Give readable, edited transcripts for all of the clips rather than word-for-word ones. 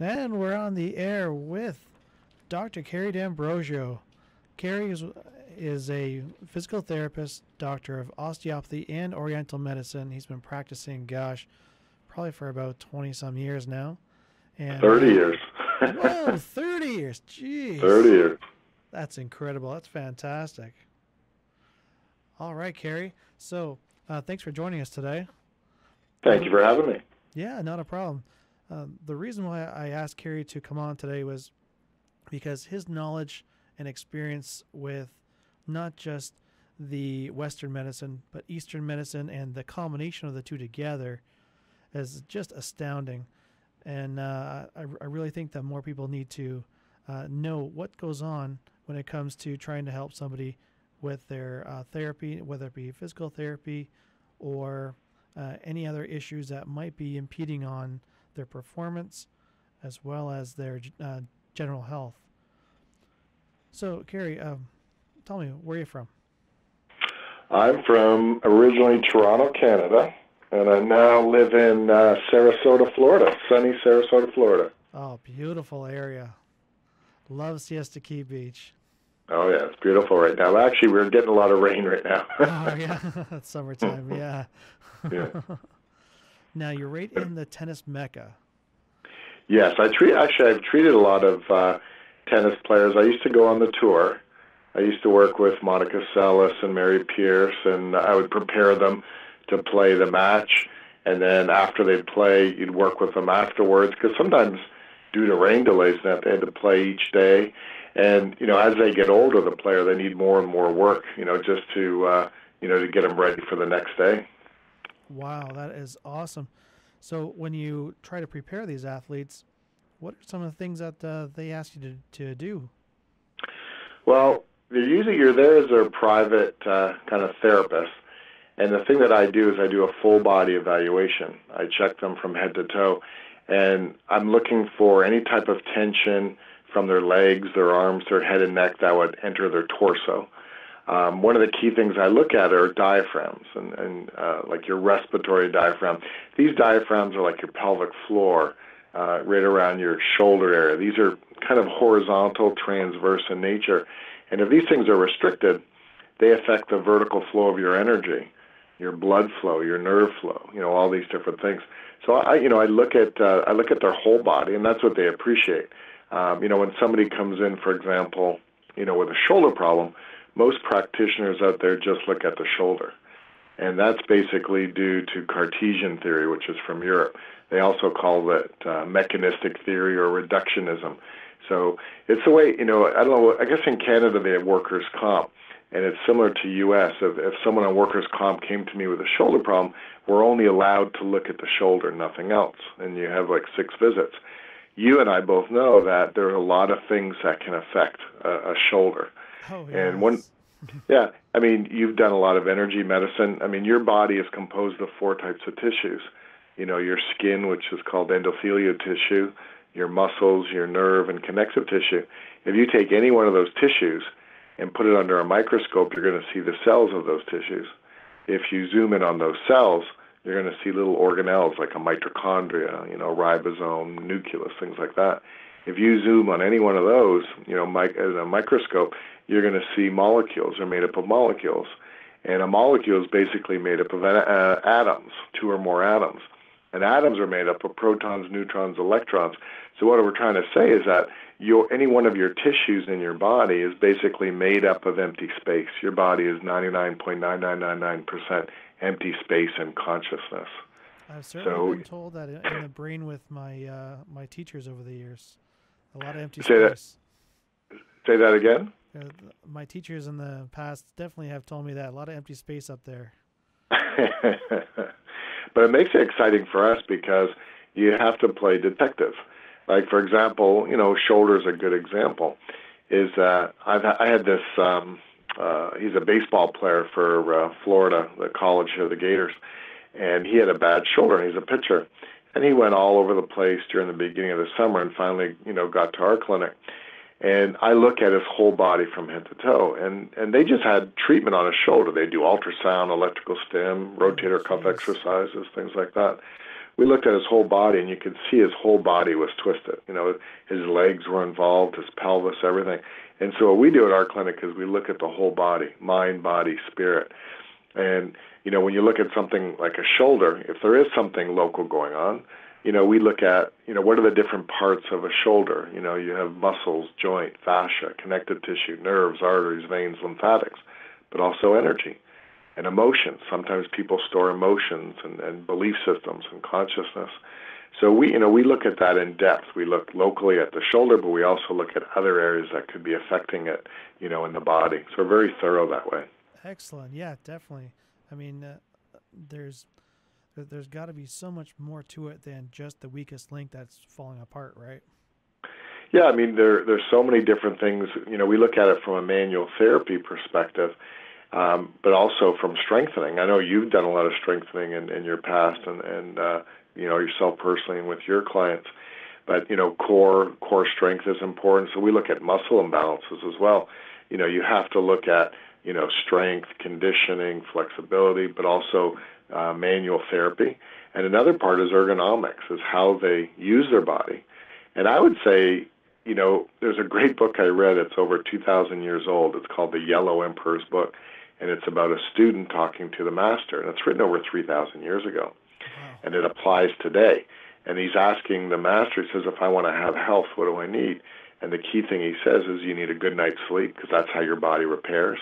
And we're on the air with Dr. Kerry D'Ambrogio. Kerry is a physical therapist, doctor of osteopathy and oriental medicine. He's been practicing, gosh, probably for about 20-some years now. And 30 years. Whoa, 30 years. Jeez. 30 years. That's incredible. That's fantastic. All right, Kerry. So thanks for joining us today. Thank you for having me. Yeah, not a problem. The reason why I asked Kerry to come on today was because his knowledge and experience with not just the Western medicine, but Eastern medicine and the combination of the two together is just astounding. And I really think that more people need to know what goes on when it comes to trying to help somebody with their therapy, whether it be physical therapy or any other issues that might be impeding on their performance as well as their general health. So, Kerry, tell me, where are you from? I'm from originally Toronto, Canada, and I now live in Sarasota, Florida, sunny Sarasota, Florida. Oh, beautiful area. Love Siesta Key Beach. Oh, yeah, it's beautiful right now. Actually, we're getting a lot of rain right now. Oh, yeah, it's summertime, yeah. Yeah. Now, you're right in the tennis mecca. Yes, I've treated a lot of tennis players. I used to go on the tour. I used to work with Monica Seles and Mary Pierce, and I would prepare them to play the match. And then after they'd play, you'd work with them afterwards, because sometimes due to rain delays, they had to play each day. And, you know, as they get older, the player, they need more and more work, you know, just to, you know, to get them ready for the next day. Wow, that is awesome. So when you try to prepare these athletes, what are some of the things that they ask you to do? Well, usually you're there as their private kind of therapist. And the thing that I do is I do a full body evaluation. I check them from head to toe. And I'm looking for any type of tension from their legs, their arms, their head and neck that would enter their torso. One of the key things I look at are diaphragms, and like your respiratory diaphragm. These diaphragms are like your pelvic floor, right around your shoulder area. These are kind of horizontal, transverse in nature. And if these things are restricted, they affect the vertical flow of your energy, your blood flow, your nerve flow, you know, all these different things. So I look at their whole body, and that's what they appreciate. You know, when somebody comes in, for example, you know, with a shoulder problem, most practitioners out there just look at the shoulder. And that's basically due to Cartesian theory, which is from Europe. They also call it mechanistic theory or reductionism. So it's the way, you know, I don't know, I guess in Canada they have workers' comp, and it's similar to U.S. If someone on workers' comp came to me with a shoulder problem, we're only allowed to look at the shoulder, nothing else. And you have like 6 visits. You and I both know that there are a lot of things that can affect a shoulder. Oh, yes. And one, yeah, I mean, you've done a lot of energy medicine. I mean, your body is composed of 4 types of tissues. You know, your skin, which is called endothelial tissue, your muscles, your nerve, and connective tissue. If you take any one of those tissues and put it under a microscope, you're going to see the cells of those tissues. If you zoom in on those cells, you're going to see little organelles like a mitochondria, you know, ribosome, nucleus, things like that. If you zoom on any one of those, you know, as a microscope, you're going to see molecules. They're made up of molecules. And a molecule is basically made up of atoms, 2 or more atoms. And atoms are made up of protons, neutrons, electrons. So what we're trying to say is that any one of your tissues in your body is basically made up of empty space. Your body is 99.9999% empty space and consciousness. I've certainly been told that in the brain with my my teachers over the years. A lot of empty space. Say that again? My teachers in the past definitely have told me that. A lot of empty space up there. But it makes it exciting for us because you have to play detective. Like, for example, you know, shoulder's a good example. I had this, he's a baseball player for Florida, the College of the Gators, and he had a bad shoulder, and he's a pitcher. And he went all over the place during the beginning of the summer and finally, you know, got to our clinic. And I look at his whole body from head to toe, and they just had treatment on his shoulder. They do ultrasound, electrical stim, rotator cuff exercises, things like that. we looked at his whole body, and you could see his whole body was twisted. You know, his legs were involved, his pelvis, everything. And so what we do at our clinic is we look at the whole body, mind, body, spirit. And, you know, when you look at something like a shoulder, if there is something local going on, you know, we look at, you know, what are the different parts of a shoulder? You know, you have muscles, joint, fascia, connective tissue, nerves, arteries, veins, lymphatics, but also energy and emotions. Sometimes people store emotions and belief systems and consciousness. So we, you know, we look at that in depth. We look locally at the shoulder, but we also look at other areas that could be affecting it, you know, in the body. So we're very thorough that way. Excellent. Yeah, definitely. I mean, there's got to be so much more to it than just the weakest link that's falling apart, right? Yeah, I mean, there's so many different things. You know, we look at it from a manual therapy perspective, but also from strengthening. I know you've done a lot of strengthening in your past and you know, yourself personally and with your clients. But, you know, core strength is important. So we look at muscle imbalances as well. You know, you have to look at, you know, strength, conditioning, flexibility, but also manual therapy. And another part is ergonomics, is how they use their body. And I would say, you know, there's a great book I read. It's over 2,000 years old. It's called The Yellow Emperor's Book. And it's about a student talking to the master. And it's written over 3,000 years ago. And it applies today. And he's asking the master, he says, if I want to have health, what do I need? And the key thing he says is you need a good night's sleep, because that's how your body repairs.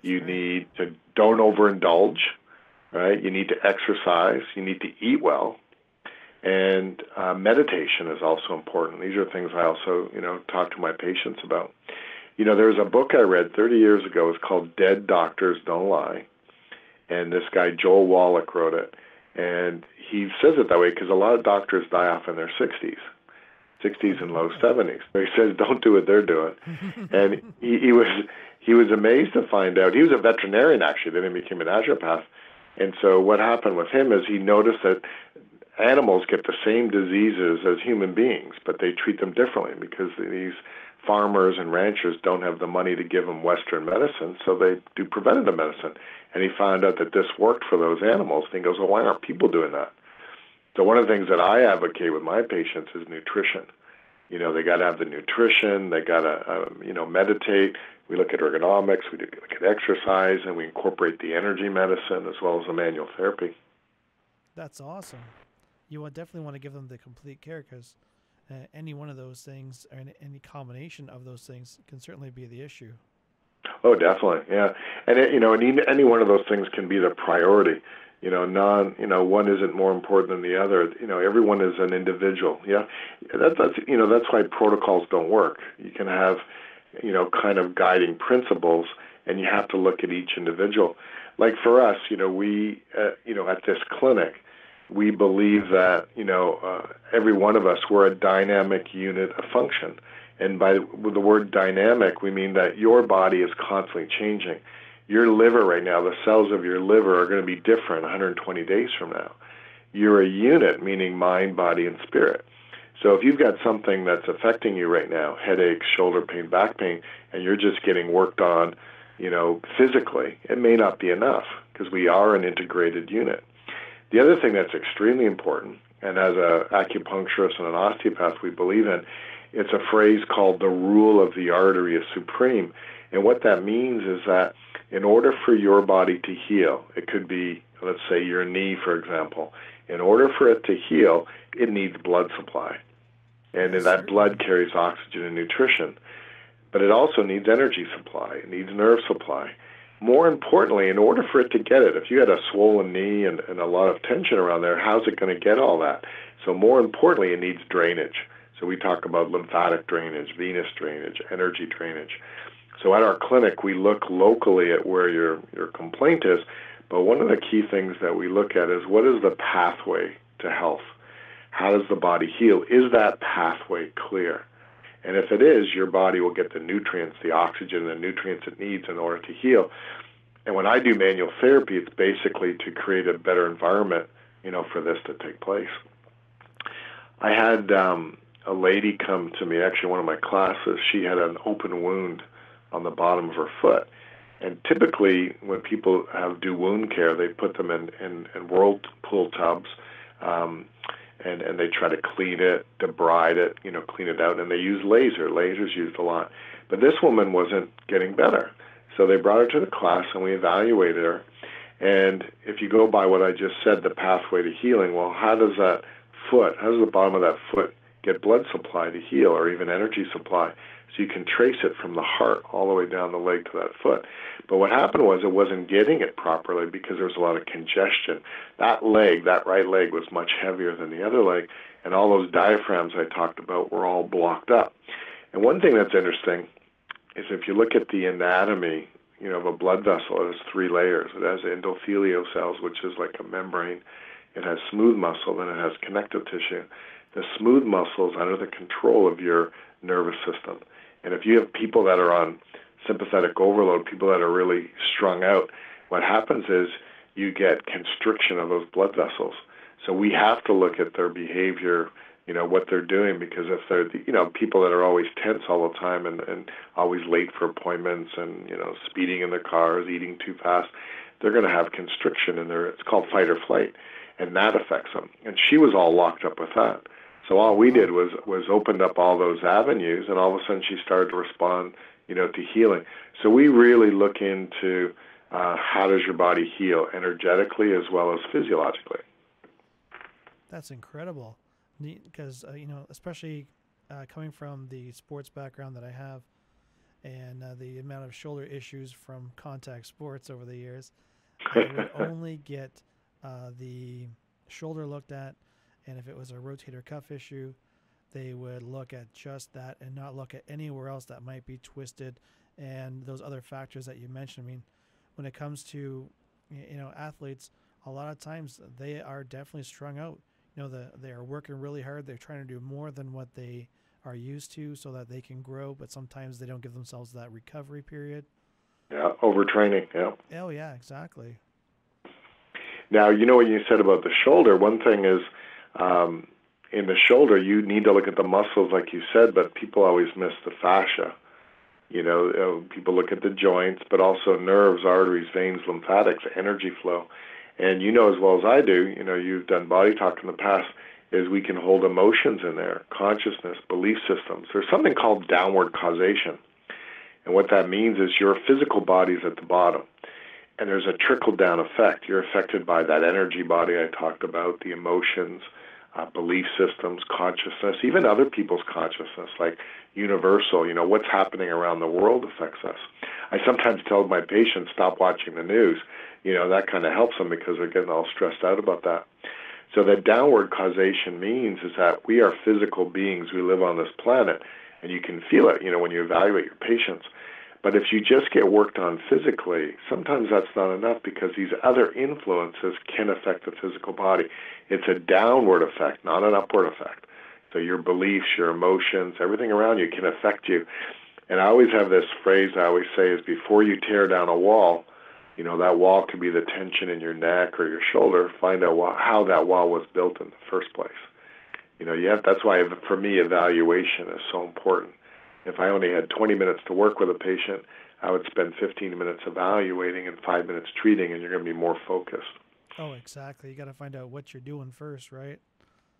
You need to don't overindulge, right? You need to exercise. You need to eat well. And meditation is also important. These are things I also, you know, talk to my patients about. You know, there was a book I read 30 years ago. It's called Dead Doctors Don't Lie. And this guy, Joel Wallach, wrote it. And he says it that way because a lot of doctors die off in their 60s and low 70s. So he says, don't do what they're doing. And he was amazed to find out. He was a veterinarian, actually. Then he became an naturopath. And so what happened with him is he noticed that animals get the same diseases as human beings, but they treat them differently because these farmers and ranchers don't have the money to give them Western medicine, so they do preventative medicine. And he found out that this worked for those animals. And he goes, well, why aren't people doing that? So one of the things that I advocate with my patients is nutrition. You know, they got to have the nutrition. They got to, you know, meditate. We look at ergonomics. We look at exercise, and we incorporate the energy medicine as well as the manual therapy. That's awesome. You definitely want to give them the complete care, because any one of those things, or any combination of those things, can certainly be the issue. Oh, definitely, yeah. And it, you know, any one of those things can be the priority. You know, one isn't more important than the other. You know, everyone is an individual. Yeah, that's you know, that's why protocols don't work. You can have, you know, kind of guiding principles, and you have to look at each individual. Like for us, you know, we, you know, at this clinic, we believe that, you know, every one of us, we're a dynamic unit of function. And by the word dynamic, we mean that your body is constantly changing. Your liver right now, the cells of your liver are going to be different 120 days from now. You're a unit, meaning mind, body, and spirit. So if you've got something that's affecting you right now, headaches, shoulder pain, back pain, and you're just getting worked on, you know, physically, it may not be enough, because we are an integrated unit. The other thing that's extremely important, and as an acupuncturist and an osteopath we believe in, it's a phrase called the rule of the artery is supreme. And what that means is that in order for your body to heal, it could be, let's say, your knee, for example. In order for it to heal, it needs blood supply. And that blood carries oxygen and nutrition. But it also needs energy supply. It needs nerve supply. More importantly, in order for it to get it, if you had a swollen knee and a lot of tension around there, how's it going to get all that? So more importantly, it needs drainage. So we talk about lymphatic drainage, venous drainage, energy drainage. So at our clinic, we look locally at where your complaint is, but one of the key things that we look at is what is the pathway to health? How does the body heal? Is that pathway clear? And if it is, your body will get the nutrients, the oxygen, the nutrients it needs in order to heal. And when I do manual therapy, it's basically to create a better environment, you know, for this to take place. I had a lady come to me, actually one of my classes. She had an open wound on the bottom of her foot. And typically when people do wound care, they put them in whirlpool tubs, and they try to clean it, debride it, you know, clean it out, and they use laser. Laser's used a lot. But this woman wasn't getting better. So they brought her to the class, and we evaluated her. And if you go by what I just said, the pathway to healing, well, how does that foot, how does the bottom of that foot get blood supply to heal, or even energy supply? So you can trace it from the heart all the way down the leg to that foot. But what happened was it wasn't getting it properly because there was a lot of congestion. That leg, that right leg, was much heavier than the other leg, and all those diaphragms I talked about were all blocked up. And one thing that's interesting is if you look at the anatomy, you know, of a blood vessel, it has three layers. It has endothelial cells, which is like a membrane. It has smooth muscle, then it has connective tissue. The smooth muscle is under the control of your nervous system. And if you have people that are on sympathetic overload, people that are really strung out, what happens is you get constriction of those blood vessels. So we have to look at their behavior, you know, what they're doing, because if they're, you know, people that are always tense all the time and always late for appointments and, you know, speeding in their cars, eating too fast, they're going to have constriction in their, it's called fight or flight, and that affects them. And she was all locked up with that. So all we did was opened up all those avenues, and all of a sudden she started to respond, you know, to healing. So we really look into how does your body heal energetically as well as physiologically. That's incredible, because, you know, especially coming from the sports background that I have and the amount of shoulder issues from contact sports over the years, I would only get the shoulder looked at. And if it was a rotator cuff issue, they would look at just that and not look at anywhere else that might be twisted and those other factors that you mentioned. I mean, when it comes to, you know, athletes, a lot of times they are definitely strung out. You know, they are working really hard. They're trying to do more than what they are used to so that they can grow, but sometimes they don't give themselves that recovery period. Yeah, overtraining, yeah. Oh, yeah, exactly. Now, you know what you said about the shoulder. One thing is, in the shoulder, you need to look at the muscles, like you said, but people always miss the fascia. You know, people look at the joints, but also nerves, arteries, veins, lymphatics, energy flow. And you know as well as I do, you know, you've done Body Talk in the past, is we can hold emotions in there, consciousness, belief systems. There's something called downward causation. And what that means is your physical body's at the bottom. And there's a trickle-down effect. You're affected by that energy body I talked about, the emotions, belief systems, consciousness, even other people's consciousness, like universal, you know, what's happening around the world affects us. I sometimes tell my patients, stop watching the news. You know, that kind of helps them because they're getting all stressed out about that. So that downward causation means is that we are physical beings. We live on this planet, and you can feel it, you know, when you evaluate your patients. But if you just get worked on physically, sometimes that's not enough because these other influences can affect the physical body. It's a downward effect, not an upward effect. So your beliefs, your emotions, everything around you can affect you. And I always have this phrase I always say is before you tear down a wall, you know, that wall could be the tension in your neck or your shoulder. Find out how that wall was built in the first place. You know, yeah, that's why for me evaluation is so important. If I only had 20 minutes to work with a patient, I would spend 15 minutes evaluating and 5 minutes treating, and you're going to be more focused. Oh, exactly. You got to find out what you're doing first, right?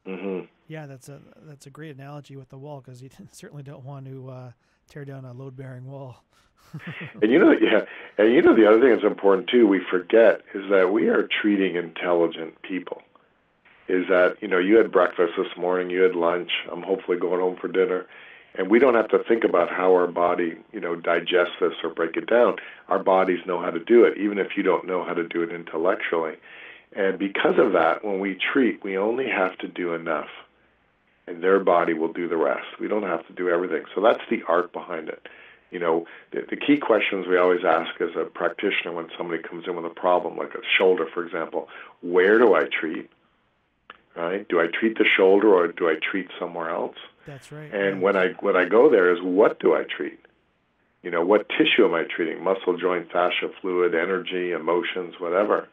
Mm-hmm. Yeah, that's a great analogy with the wall because you certainly don't want to tear down a load-bearing wall. And you know, yeah, and you know the other thing that's important too. We forget is that we are treating intelligent people. Is that, you know, you had breakfast this morning, you had lunch. I'm hopefully going home for dinner. And we don't have to think about how our body, you know, digests this or break it down. Our bodies know how to do it, even if you don't know how to do it intellectually. And because of that, when we treat, we only have to do enough. And their body will do the rest. We don't have to do everything. So that's the art behind it. You know, the key questions we always ask as a practitioner when somebody comes in with a problem, like a shoulder, for example, where do I treat? Right? Do I treat the shoulder or do I treat somewhere else? That's right. And when I go there is what do I treat? You know, what tissue am I treating? Muscle, joint, fascia, fluid, energy, emotions, whatever.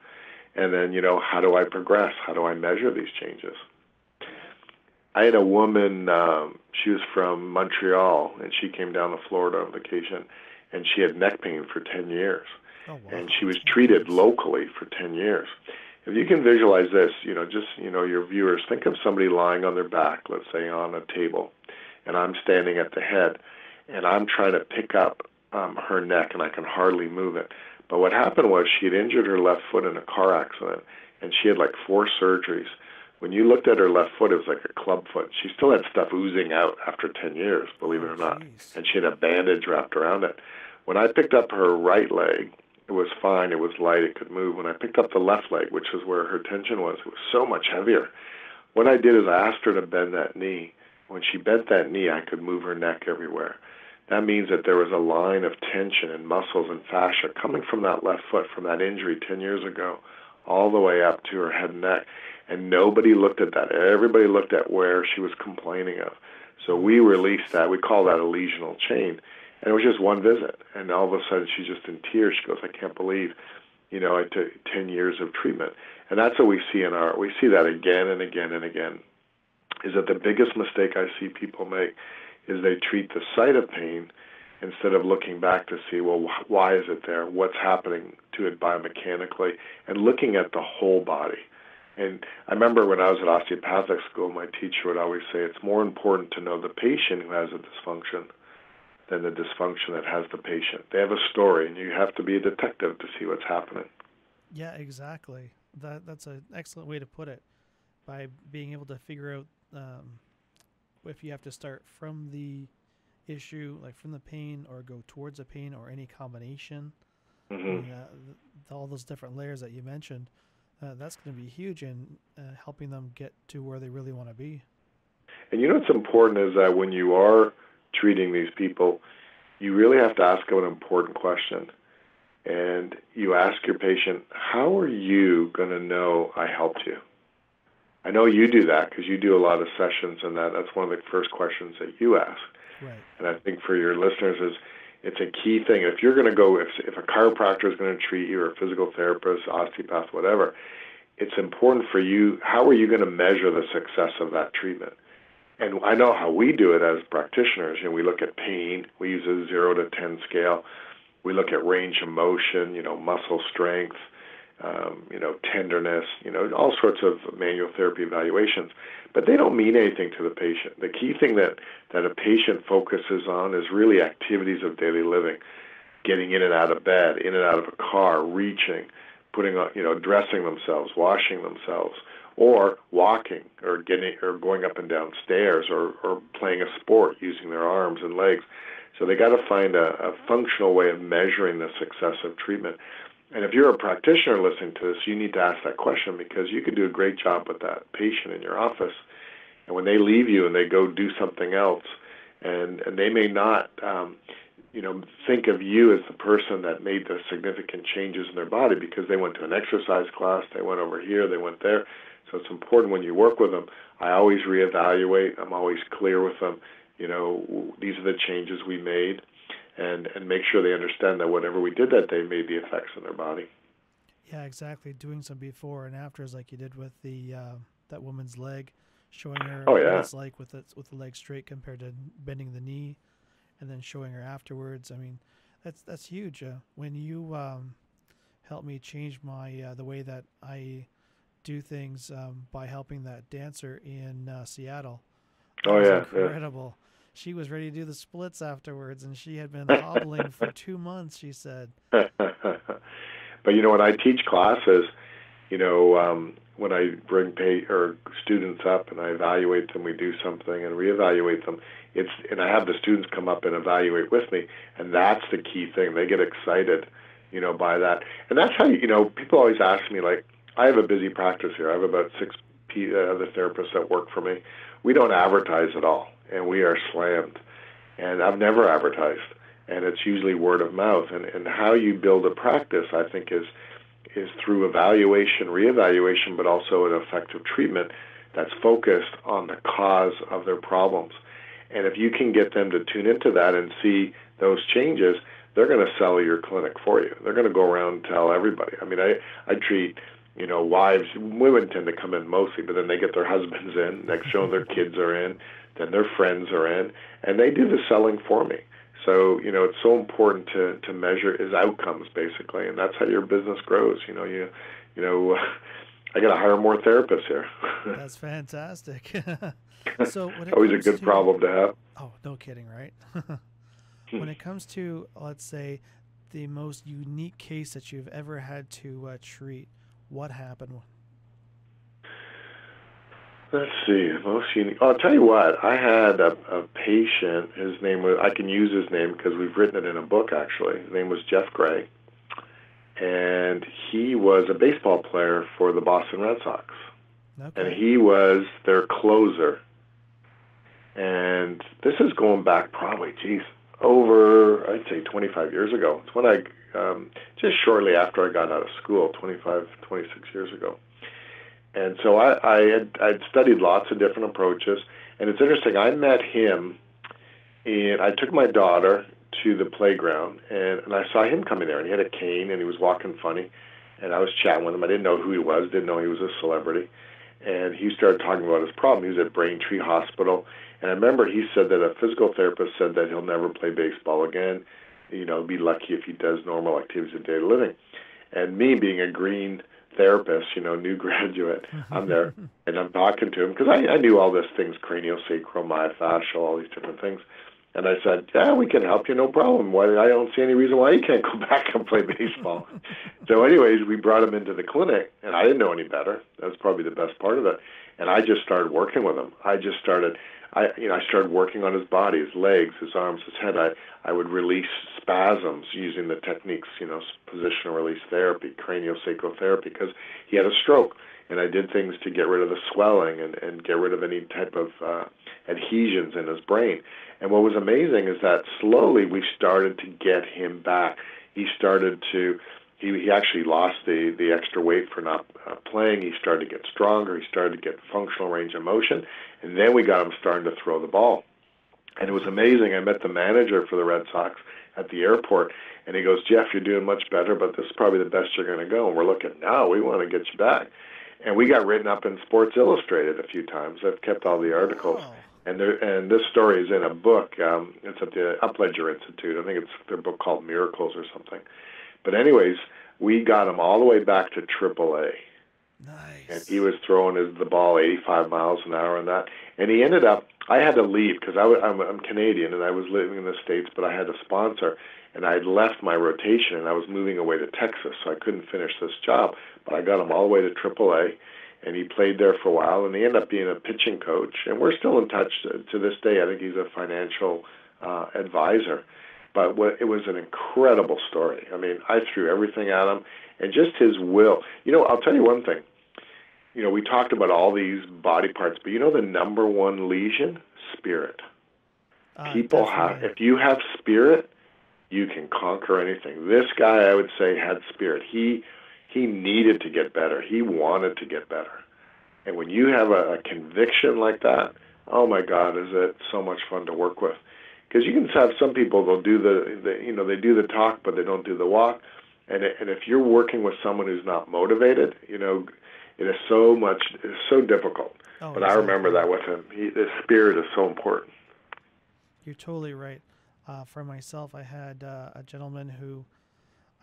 And then, you know, how do I progress? How do I measure these changes? I had a woman, she was from Montreal, and she came down to Florida on vacation, and she had neck pain for 10 years. Oh, wow. And she was treated locally for 10 years. If you can visualize this, your viewers, think of somebody lying on their back, let's say on a table, and I'm standing at the head, and I'm trying to pick up her neck, and I can hardly move it. But what happened was she had injured her left foot in a car accident, and she had like 4 surgeries. When you looked at her left foot, it was like a club foot. She still had stuff oozing out after 10 years, believe it or not. Jeez. And she had a bandage wrapped around it. When I picked up her right leg, it was fine. It was light. It could move. When I picked up the left leg, which is where her tension was, it was so much heavier. What I did is I asked her to bend that knee. When she bent that knee, I could move her neck everywhere. That means that there was a line of tension and muscles and fascia coming from that left foot, from that injury 10 years ago, all the way up to her head and neck. And nobody looked at that. Everybody looked at where she was complaining of. So we released that. We call that a lesional chain. And it was just one visit. And all of a sudden, she's just in tears. She goes, I can't believe, I took 10 years of treatment. And that's what we see in art. We see that again and again and again, is that the biggest mistake I see people make is they treat the site of pain instead of looking back to see, well, why is it there? What's happening to it biomechanically? And looking at the whole body. And I remember when I was at osteopathic school, my teacher would always say, it's more important to know the patient who has a dysfunction than the dysfunction that has the patient. They have a story, and you have to be a detective to see what's happening. Yeah, exactly. That's an excellent way to put it, by being able to figure out if you have to start from the issue, like from the pain, or go towards the pain, or any combination. Mm-hmm. All those different layers that you mentioned. That's going to be huge in helping them get to where they really want to be. And what's important is that when you are treating these people, you really have to ask them an important question. And you ask your patient, how are you going to know I helped you? I know you do that because you do a lot of sessions, and that's one of the first questions that you ask. Right. And I think for your listeners it's a key thing. If you're going to go, if a chiropractor is going to treat you, or a physical therapist, osteopath, whatever, it's important for you, how are you going to measure the success of that treatment? And I know how we do it as practitioners. We look at pain. We use a 0 to 10 scale. We look at range of motion, muscle strength, tenderness, all sorts of manual therapy evaluations. But they don't mean anything to the patient. The key thing that a patient focuses on is really activities of daily living, getting in and out of bed, in and out of a car, reaching, putting on, dressing themselves, washing themselves, or walking, or going up and down stairs, or playing a sport using their arms and legs. So they got to find a functional way of measuring the success of treatment. And if you're a practitioner listening to this, you need to ask that question, because you could do a great job with that patient in your office. And when they leave you and they go do something else, and they may not, think of you as the person that made the significant changes in their body, because they went to an exercise class, they went over here, they went there. So it's important when you work with them. I always reevaluate. I'm always clear with them. These are the changes we made. And make sure they understand that whatever we did that day made the effects on their body. Yeah, exactly. Doing some before and afters, like you did with the that woman's leg, showing her what it's like with the leg straight compared to bending the knee, and then showing her afterwards. I mean, that's huge. When you helped me change my the way that I do things by helping that dancer in Seattle. Incredible. Yeah. She was ready to do the splits afterwards, and she had been hobbling for 2 months, she said. But, when I teach classes, when I bring students up and I evaluate them, we do something and reevaluate them. And I have the students come up and evaluate with me, and that's the key thing. They get excited, by that. And that's how, people always ask me, like, I have a busy practice here. I have about 6 other therapists that work for me. We don't advertise at all. And we are slammed. And I've never advertised. And it's usually word of mouth. And how you build a practice, I think, is through evaluation, reevaluation, but also an effective treatment that's focused on the cause of their problems. And if you can get them to tune into that and see those changes, they're going to sell your clinic for you. They're going to go around and tell everybody. I mean, I treat... wives, women tend to come in mostly, but then they get their husbands in, next show their kids are in, then their friends are in, and they do the selling for me. So, it's so important to measure is outcomes, basically, and that's how your business grows. I got to hire more therapists here. That's fantastic. So always a good problem to have. Oh, no kidding, right? When it comes to, let's say, the most unique case that you've ever had to treat, what happened? Let's see, most unique. I'll tell you what. I had a patient. His name was, I can use his name because we've written it in a book, actually. His name was Jeff Gray. And he was a baseball player for the Boston Red Sox. Okay. And he was their closer. And this is going back probably, geez, over, I'd say 25 years ago. It's when I, just shortly after I got out of school, 25, 26 years ago. And so I'd studied lots of different approaches. And it's interesting, I met him, and I took my daughter to the playground, and I saw him coming there, and he had a cane, and he was walking funny, and I was chatting with him. I didn't know who he was, didn't know he was a celebrity, and he started talking about his problem. He was at Braintree Hospital, and I remember he said that a physical therapist said that he'll never play baseball again, you know, be lucky if he does normal activities of daily living. And me being a green therapist, you know, new graduate, I'm there, and I'm talking to him, because I knew all these things, craniosacral, myofascial, all these different things. And I said, yeah, we can help you, no problem. Why, I don't see any reason why you can't go back and play baseball. So anyways, we brought him into the clinic, and I didn't know any better. That was probably the best part of it. And I just started working with him. I started working on his body, his legs, his arms, his head. I would release spasms using the techniques, you know, positional release therapy, craniosacral therapy, because he had a stroke. And I did things to get rid of the swelling and get rid of any type of adhesions in his brain. And what was amazing is that slowly we started to get him back. He started to, he actually lost the extra weight for not playing. He started to get stronger. He started to get functional range of motion. And then we got him starting to throw the ball. And it was amazing. I met the manager for the Red Sox at the airport, and he goes, Jeff, you're doing much better, but this is probably the best you're going to go. And we're looking, no, we want to get you back. And we got written up in Sports Illustrated a few times. I've kept all the articles. Oh. And this story is in a book. It's at the Upledger Institute. I think it's their book called Miracles or something. But anyways, we got him all the way back to AAA. Nice. And he was throwing the ball 85 miles an hour and that. And he ended up, I had to leave because I'm Canadian and I was living in the States, but I had a sponsor. And I had left my rotation, and I was moving away to Texas, so I couldn't finish this job. But I got him all the way to AAA, and he played there for a while, and he ended up being a pitching coach. And we're still in touch to this day. I think he's a financial advisor. But it was an incredible story. I mean, I threw everything at him, and just his will. You know, I'll tell you one thing. You know, we talked about all these body parts, but you know the number one lesion? Spirit. People have, if you have spirit, you can conquer anything. This guy, I would say, had spirit. He needed to get better. He wanted to get better. And when you have a conviction like that, oh my God, is it so much fun to work with? Because you can have some people, they'll do they do the talk, but they don't do the walk. And if you're working with someone who's not motivated, you know, it's so difficult. Oh, but exactly. I remember that with him. His spirit is so important. You're totally right. For myself, I had a gentleman who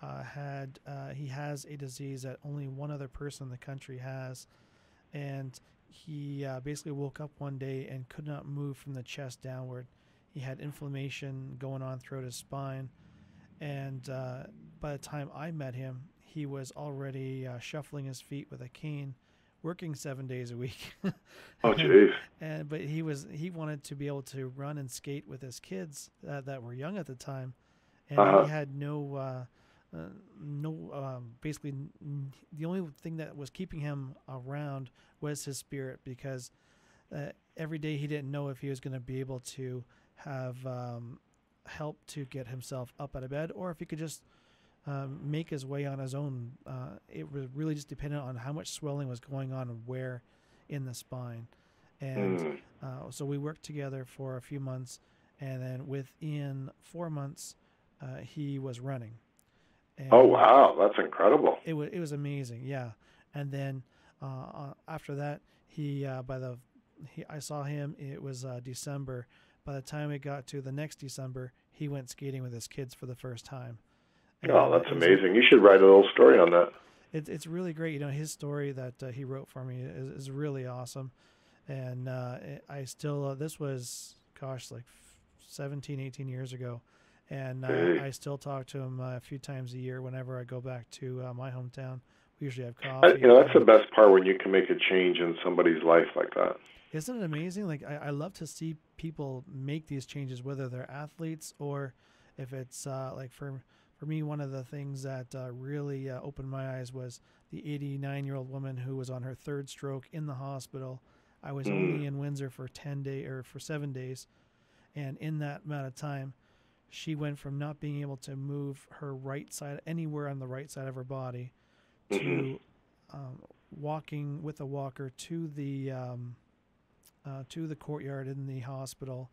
has a disease that only one other person in the country has, and he basically woke up one day and could not move from the chest downward. He had inflammation going on throughout his spine, and by the time I met him, he was already shuffling his feet with a cane, working 7 days a week. Oh, geez. But he wanted to be able to run and skate with his kids that were young at the time, and he had basically the only thing that was keeping him around was his spirit, because every day he didn't know if he was going to be able to have help to get himself up out of bed, or if he could just make his way on his own. It was really just dependent on how much swelling was going on and where in the spine. And so we worked together for a few months, and then within 4 months, he was running. And oh, wow. That's incredible. It was amazing. Yeah. And then after that, I saw him, it was December. By the time it got to the next December, he went skating with his kids for the first time. Oh, that's amazing. You should write a little story on that. it's really great. You know, his story that he wrote for me is really awesome. And I still, this was, gosh, like 17, 18 years ago. And I still talk to him a few times a year whenever I go back to my hometown. We usually have coffee. You know, that's the best part, when you can make a change in somebody's life like that. Isn't it amazing? Like, I love to see people make these changes, whether they're athletes or if it's like for me, one of the things that really opened my eyes was the 89-year-old woman who was on her third stroke in the hospital. I was only in Windsor for 7 days. And in that amount of time, she went from not being able to move her right side, anywhere on the right side of her body, to walking with a walker to the courtyard in the hospital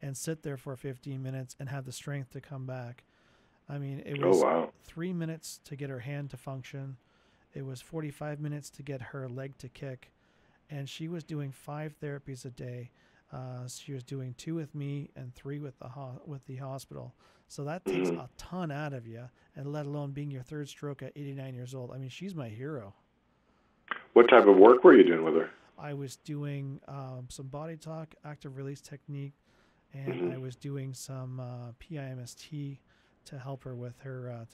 and sit there for 15 minutes and have the strength to come back. I mean, it was 3 minutes to get her hand to function. It was 45 minutes to get her leg to kick. And she was doing 5 therapies a day. She was doing 2 with me and 3 with the hospital. So that takes a ton out of you, and let alone being your third stroke at 89 years old. I mean, she's my hero. What type of work were you doing with her? I was doing some Body Talk, active release technique, and I was doing some PIMST to help her with her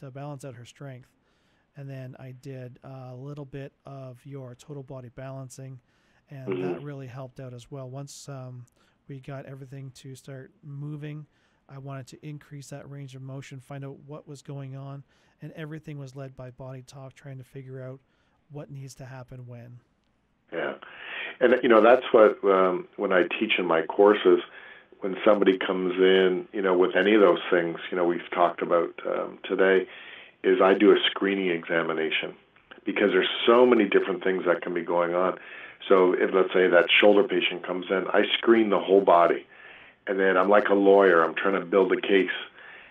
to balance out her strength. And then I did a little bit of your total body balancing, and that really helped out as well. Once we got everything to start moving, I wanted to increase that range of motion, find out what was going on, and everything was led by Body Talk, trying to figure out what needs to happen when. Yeah. And, you know, that's what, when I teach in my courses, when somebody comes in, you know, with any of those things, you know, we've talked about today, is I do a screening examination, because there's so many different things that can be going on. So if, let's say, that shoulder patient comes in, I screen the whole body. And then I'm like a lawyer. I'm trying to build a case.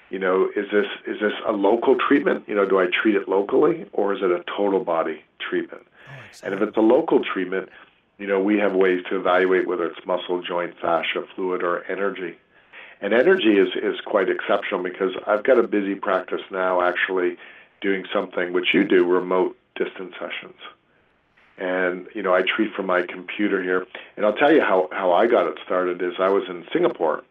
You know, is this a local treatment? You know, do I treat it locally, or is it a total body treatment? Oh, exactly. And if it's a local treatment, you know, we have ways to evaluate whether it's muscle, joint, fascia, fluid, or energy. And energy is quite exceptional, because I've got a busy practice now actually doing something which you do, remote distance sessions. And, you know, I treat from my computer here. And I'll tell you how I got it started is I was in Singapore,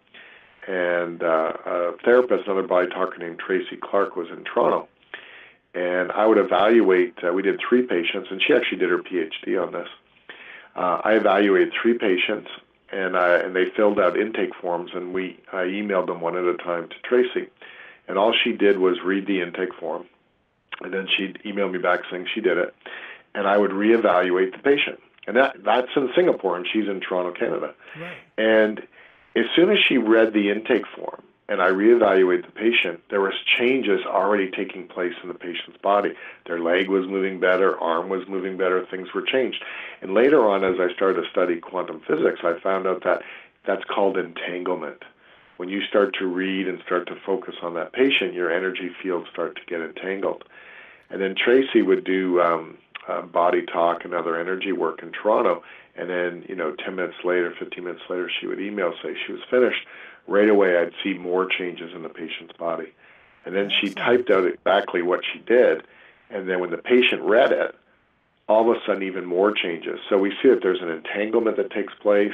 and a therapist, another body talker named Tracy Clark, was in Toronto. And I would evaluate, we did 3 patients, and she actually did her PhD on this. I evaluated 3 patients, and they filled out intake forms, and I emailed them one at a time to Tracy. And all she did was read the intake form, and then she'd email me back saying she did it. And I would reevaluate the patient. And that's in Singapore, and she's in Toronto, Canada. Right. And as soon as she read the intake form and I reevaluated the patient, there was changes already taking place in the patient's body. Their leg was moving better, arm was moving better, things were changed. And later on, as I started to study quantum physics, I found out that that's called entanglement. When you start to read and start to focus on that patient, your energy fields start to get entangled. And then Tracy would do... Body Talk and other energy work in Toronto, and then, you know, 10 minutes later, 15 minutes later, she would email, say she was finished. Right away, I'd see more changes in the patient's body. And then she typed out exactly what she did, and then when the patient read it, all of a sudden, even more changes. So we see that there's an entanglement that takes place.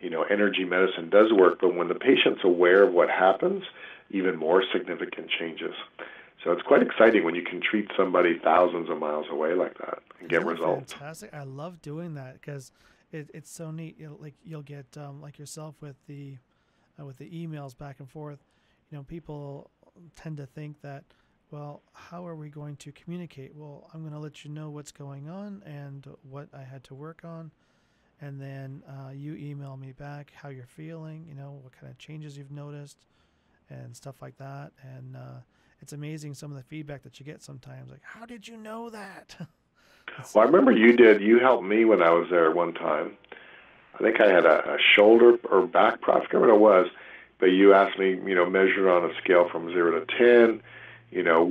You know, energy medicine does work, but when the patient's aware of what happens, even more significant changes. So it's quite exciting when you can treat somebody thousands of miles away like that and get results. Fantastic. I love doing that, because it's so neat. You know, like you'll get like yourself with the emails back and forth. You know, people tend to think that, well, how are we going to communicate? Well, I'm going to let you know what's going on and what I had to work on, and then you email me back how you're feeling. You know, what kind of changes you've noticed and stuff like that. And it's amazing some of the feedback that you get sometimes. Like, how did you know that? Well, I remember you helped me when I was there one time. I think I had a shoulder or back problem. I forget what it was, but you asked me, you know, measured on a scale from 0 to 10, you know,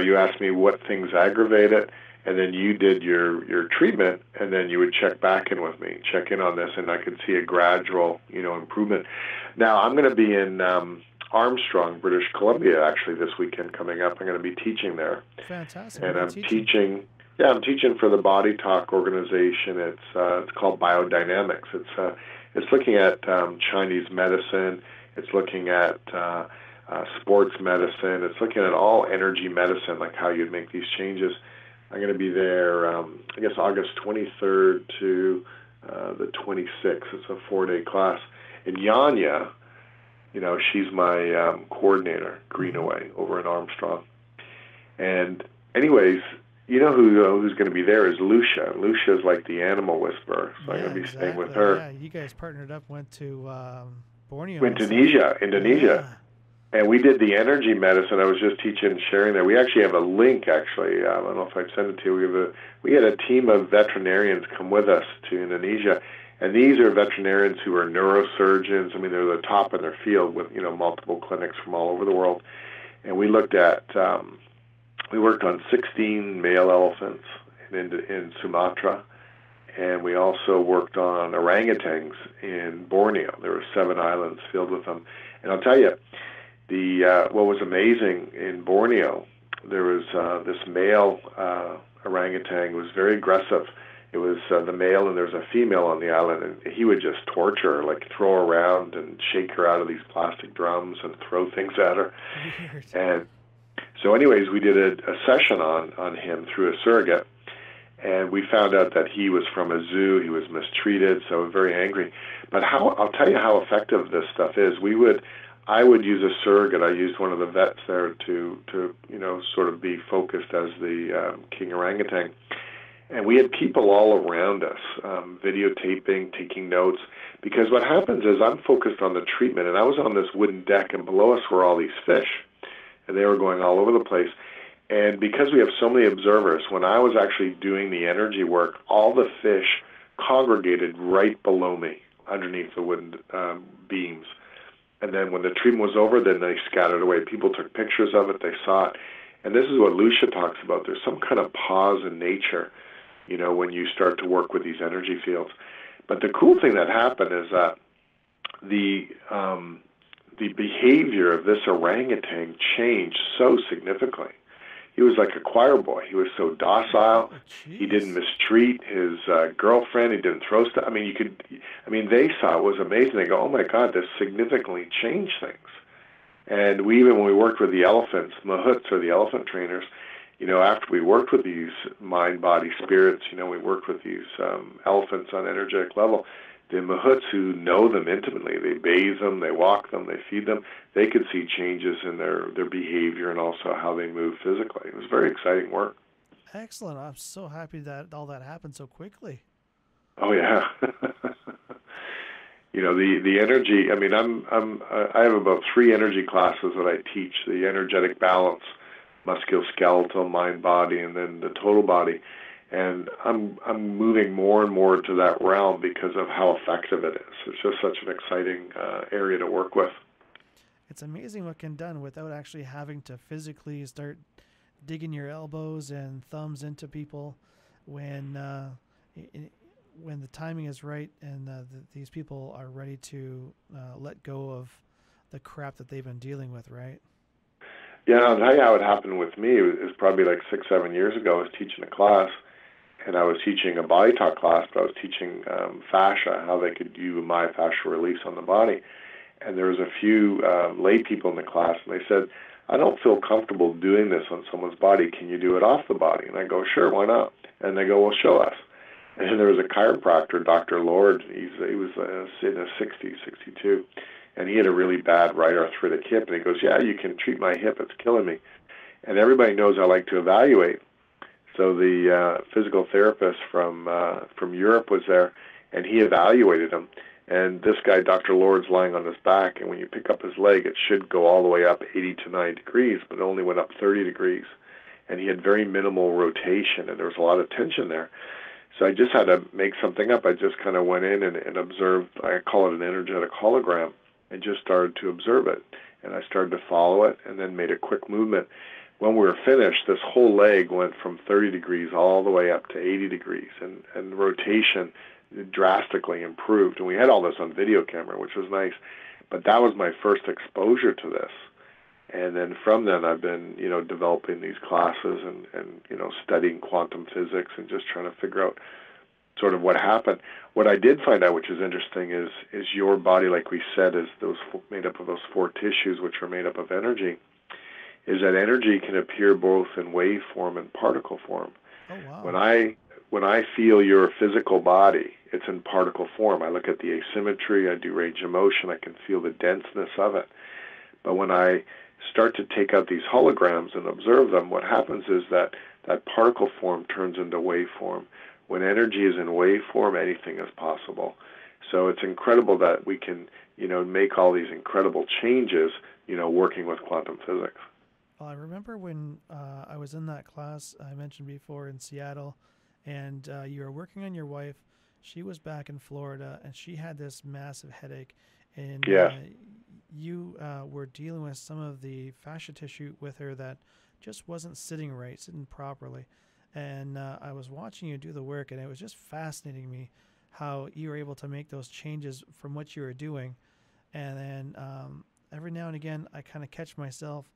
you asked me what things aggravate it, and then you did your treatment, and then you would check in on this, and I could see a gradual, you know, improvement. Now, I'm going to be in Armstrong, British Columbia, actually this weekend coming up. I'm going to be teaching there. Fantastic. And I'm teaching. Yeah, I'm teaching for the Body Talk organization. It's called biodynamics. It's looking at Chinese medicine. It's looking at sports medicine. It's looking at all energy medicine, like how you'd make these changes. I'm going to be there, I guess, August 23rd to the 26th. It's a 4-day class. And Yanya, you know, she's my coordinator, Greenaway, over in Armstrong. And anyways, you know who's going to be there is Lucia. Lucia's like the animal whisperer, so yeah, I'm going to be staying with her. Yeah, you guys partnered up, went to Borneo. Indonesia. Yeah. And we did the energy medicine. I was just teaching and sharing there. We actually have a link, actually. I don't know if I've sent it to you. We had a team of veterinarians come with us to Indonesia, and these are veterinarians who are neurosurgeons. I mean, they're the top in their field with, you know, multiple clinics from all over the world. And we looked at... we worked on 16 male elephants in Sumatra, and we also worked on orangutans in Borneo. There were 7 islands filled with them. And I'll tell you, what was amazing in Borneo, there was this male orangutan was very aggressive. It was the male, and there was a female on the island, and he would just torture her, like throw her around and shake her out of these plastic drums and throw things at her. And so anyways, we did a session on him through a surrogate, and we found out that he was from a zoo. He was mistreated, so very angry. But I'll tell you how effective this stuff is. I would use a surrogate. I used one of the vets there to you know, sort of be focused as the king orangutan. And we had people all around us videotaping, taking notes, because what happens is I'm focused on the treatment, and I was on this wooden deck, and below us were all these fish. And they were going all over the place. And because we have so many observers, when I was actually doing the energy work, all the fish congregated right below me underneath the wooden beams. And then when the treatment was over, then they scattered away. People took pictures of it. They saw it. And this is what Lucia talks about. There's some kind of pause in nature, you know, when you start to work with these energy fields. But the cool thing that happened is that the behavior of this orangutan changed so significantly. He was like a choir boy. He was so docile. Oh, he didn't mistreat his girlfriend. He didn't throw stuff. They saw it was amazing. They go, oh my God, this significantly changed things. And we even when we worked with the elephants, mahouts or the elephant trainers, you know, after we worked with these mind, body, spirits, you know, we worked with these elephants on energetic level. The mahouts who know them intimately, they bathe them, they walk them, they feed them, they could see changes in their behavior and also how they move physically. It was very exciting work. Excellent. I'm so happy that all that happened so quickly. Oh, yeah. You know, the energy, I mean, I have about 3 energy classes that I teach, the energetic balance, musculoskeletal, mind, body, and then the total body. And I'm moving more and more to that realm because of how effective it is. It's just such an exciting area to work with. It's amazing what can be done without actually having to physically start digging your elbows and thumbs into people when the timing is right and these people are ready to let go of the crap that they've been dealing with, right? Yeah, I'll tell you how it happened with me. It was probably like 6-7 years ago. I was teaching a class. And I was teaching a body talk class, but I was teaching fascia, how they could do myofascial release on the body. And there was a few lay people in the class, and they said, I don't feel comfortable doing this on someone's body. Can you do it off the body? And I go, sure, why not? And they go, well, show us. And then there was a chiropractor, Dr. Lord. He was in his 60s, 62, and he had a really bad right arthritic hip. And he goes, yeah, you can treat my hip. It's killing me. And everybody knows I like to evaluate. So the physical therapist from Europe was there, and he evaluated him. And this guy, Dr. Lord's lying on his back, and when you pick up his leg, it should go all the way up 80 to 90 degrees, but it only went up 30 degrees. And he had very minimal rotation, and there was a lot of tension there. So I just had to make something up. I just kind of went in and observed, I call it an energetic hologram, and just started to observe it. And I started to follow it and then made a quick movement. When we were finished, this whole leg went from 30 degrees all the way up to 80 degrees, and rotation drastically improved. And we had all this on video camera, which was nice. But that was my first exposure to this. And then from then I've been, developing these classes and studying quantum physics and just trying to figure out sort of what happened. What I did find out, which is interesting, is your body, like we said, is those made up of those four tissues, which are made up of energy, is that energy can appear both in wave form and particle form. Oh, wow. When I feel your physical body, it's in particle form. I look at the asymmetry, I do range of motion, I can feel the denseness of it. But when I start to take out these holograms and observe them, what happens is that particle form turns into wave form. When energy is in wave form, anything is possible. So it's incredible that we can, make all these incredible changes, working with quantum physics. Well, I remember when I was in that class I mentioned before in Seattle, and you were working on your wife. She was back in Florida, and she had this massive headache. And yeah. You were dealing with some of the fascia tissue with her that just wasn't sitting properly. And I was watching you do the work, and it was just fascinating me how you were able to make those changes from what you were doing. And then every now and again, I kind of catch myself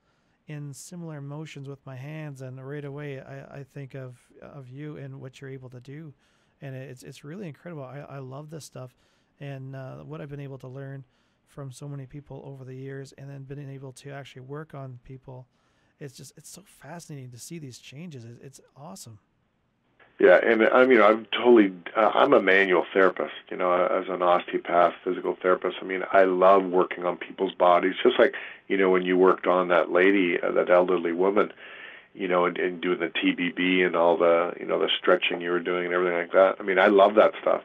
in similar motions with my hands, and right away I think of you and what you're able to do. And it's really incredible. I love this stuff, and what I've been able to learn from so many people over the years, and then been able to actually work on people. It's so fascinating to see these changes. It's awesome. Yeah, and I'm a manual therapist, as an osteopath, physical therapist. I mean, I love working on people's bodies, just like, when you worked on that lady, that elderly woman, and doing the TBB and all the, the stretching you were doing and everything like that. I mean, I love that stuff.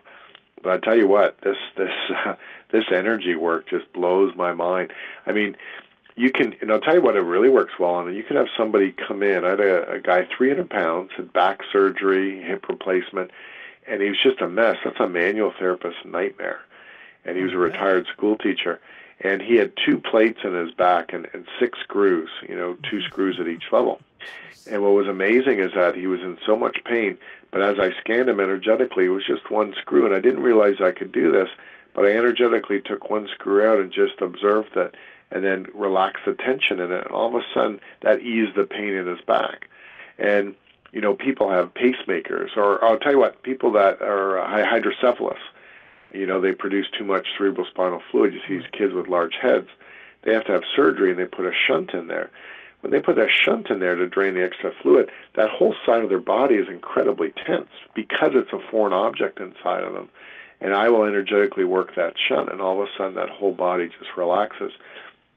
But I tell you what, this energy work just blows my mind. I mean, I'll tell you what it really works well on. You can have somebody come in. I had a guy, 300 pounds, had back surgery, hip replacement, and he was just a mess. That's a manual therapist's nightmare. And he was a retired school teacher. And he had two plates in his back and six screws, 2 screws at each level. And what was amazing is that he was in so much pain, but as I scanned him energetically, it was just one screw. And I didn't realize I could do this, but I energetically took one screw out and just observed that, and then relax the tension in it, and all of a sudden that eased the pain in his back. And people have pacemakers, or I'll tell you what, people that are hydrocephalus, they produce too much cerebrospinal fluid. You see these kids with large heads, they have to have surgery, and they put a shunt in there. When they put that shunt in there to drain the extra fluid, that whole side of their body is incredibly tense because it's a foreign object inside of them. And I will energetically work that shunt, and all of a sudden that whole body just relaxes.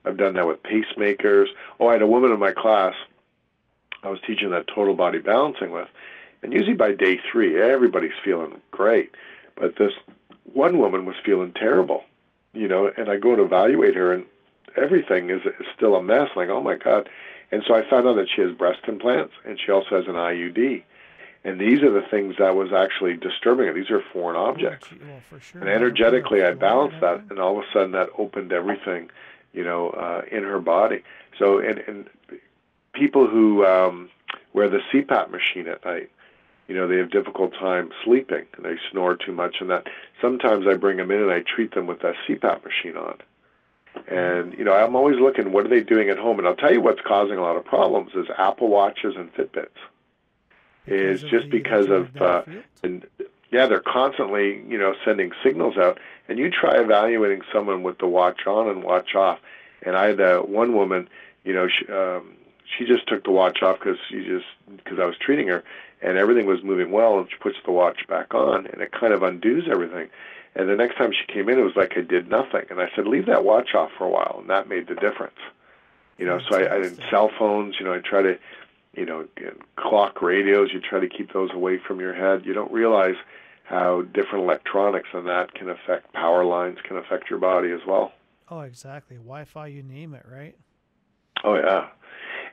I've done that with pacemakers. I had a woman in my class I was teaching that total body balancing with, and usually by day 3, everybody's feeling great. But this one woman was feeling terrible, and I go to evaluate her, and everything is still a mess, like, oh, my God. And so I found out that she has breast implants, and she also has an IUD. And these are the things that was actually disturbing her. These are foreign objects. Well, for sure. And energetically, I balanced that, and all of a sudden that opened everything in her body. So, and people who wear the CPAP machine at night, they have difficult time sleeping, and they snore too much, and that sometimes I bring them in and I treat them with that CPAP machine on. And, I'm always looking, what are they doing at home? And I'll tell you what's causing a lot of problems is Apple Watches and Fitbits. Is just because of, they're constantly, sending signals out. And you try evaluating someone with the watch on and watch off. And I had one woman, she just took the watch off because I was treating her, and everything was moving well, and she puts the watch back on, and it kind of undoes everything. And the next time she came in, it was like I did nothing. And I said, leave that watch off for a while, and that made the difference. So I didn't cell phones, I try to, clock radios, you try to keep those away from your head. You don't realize how different electronics and that can affect power lines, can affect your body as well. Oh, exactly. Wi-Fi, you name it, right? Oh, yeah.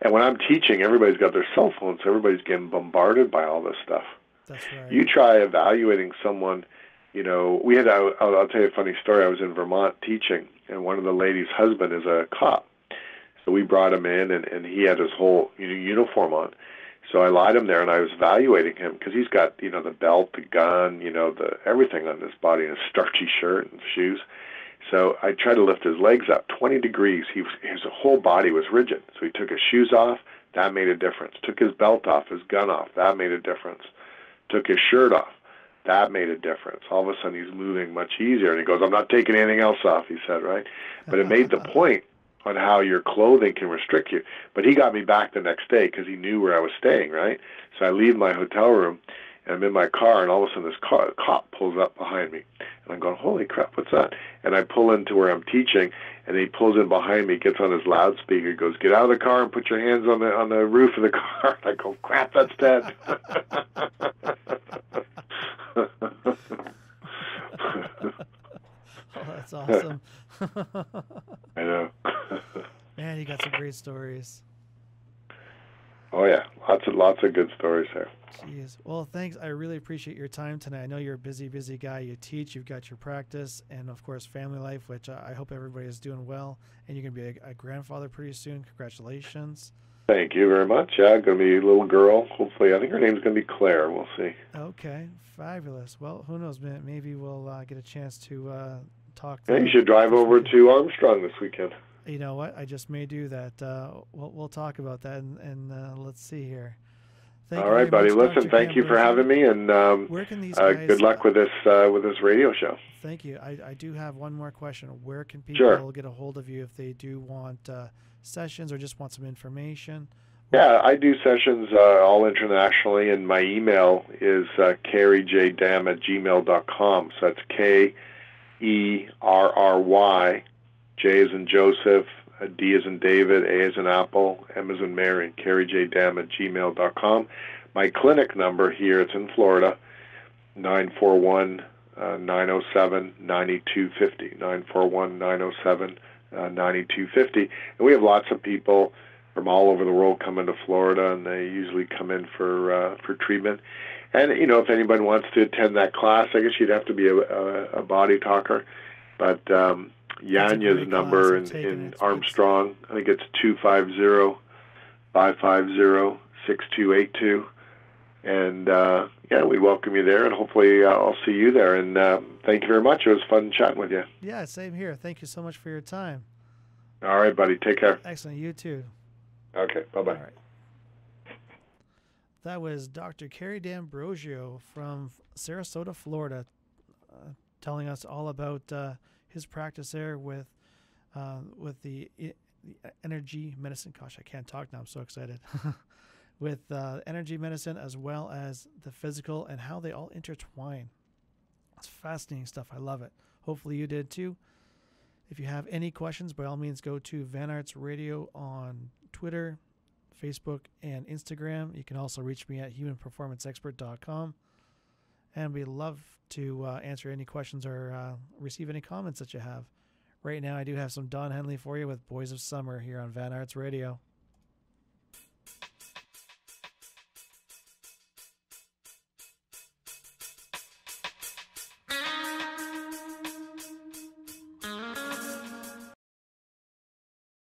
And when I'm teaching, everybody's got their cell phones, so everybody's getting bombarded by all this stuff. That's right. You try evaluating someone, we had, I'll tell you a funny story. I was in Vermont teaching, and one of the ladies' husband is a cop. So we brought him in, and he had his whole uniform on. So I lied him there, and I was evaluating him because he's got, the belt, the gun, everything on his body, and a starchy shirt and shoes. So I tried to lift his legs up 20 degrees. His whole body was rigid. So he took his shoes off. That made a difference. Took his belt off, his gun off. That made a difference. Took his shirt off. That made a difference. All of a sudden, he's moving much easier. And he goes, I'm not taking anything else off, he said, right? But it made the point on how your clothing can restrict you. But he got me back the next day because he knew where I was staying, right? So I leave my hotel room, and I'm in my car, and all of a sudden this cop pulls up behind me. And I'm going, holy crap, what's that? And I pull into where I'm teaching, and he pulls in behind me, gets on his loudspeaker, goes, get out of the car and put your hands on the roof of the car. And I go, crap, that's Dad. Oh, that's awesome. I know. Man, you got some great stories. Oh, yeah. Lots of good stories there. Jeez. Well, thanks. I really appreciate your time tonight. I know you're a busy, busy guy. You teach, you've got your practice, and, of course, family life, which I hope everybody is doing well. And you're going to be a grandfather pretty soon. Congratulations. Thank you very much. Yeah, going to be a little girl, hopefully. I think her name's going to be Claire. We'll see. Okay. Fabulous. Well, who knows? Maybe we'll get a chance to talk. Yeah, you should drive over to Armstrong this weekend. You know what? I just may do that. We'll talk about that, and let's see here. All right, buddy. Listen, thank you for having me, and good luck with this radio show. Thank you. I do have one more question. Where can people get a hold of you if they do want sessions or just want some information? Yeah, I do sessions all internationally, and my email is kerryjdam@gmail.com. So that's KERRY. J as in Joseph, D as in David, A as in Apple, M as in Mary, kerryjdam@gmail.com. My clinic number here, it's in Florida, 941-907-9250, 941-907-9250. And we have lots of people from all over the world come into Florida, and they usually come in for treatment. And, you know, if anybody wants to attend that class, I guess you'd have to be a body talker. But... Yanya's number in Armstrong, I think it's 250-550-6282. And, yeah, we welcome you there, and hopefully I'll see you there. And thank you very much. It was fun chatting with you. Yeah, same here. Thank you so much for your time. All right, buddy. Take care. Excellent. You too. Okay. Bye-bye. All right. That was Dr. Kerry D'Ambrogio from Sarasota, Florida, telling us all about... his practice there with the energy medicine. Gosh, I can't talk now. I'm so excited. With energy medicine as well as the physical and how they all intertwine. It's fascinating stuff. I love it. Hopefully you did too. If you have any questions, by all means, go to Van Arts Radio on Twitter, Facebook, and Instagram. You can also reach me at humanperformanceexpert.com. And we love to answer any questions or receive any comments that you have. Right now, I do have some Don Henley for you with Boys of Summer here on Van Arts Radio.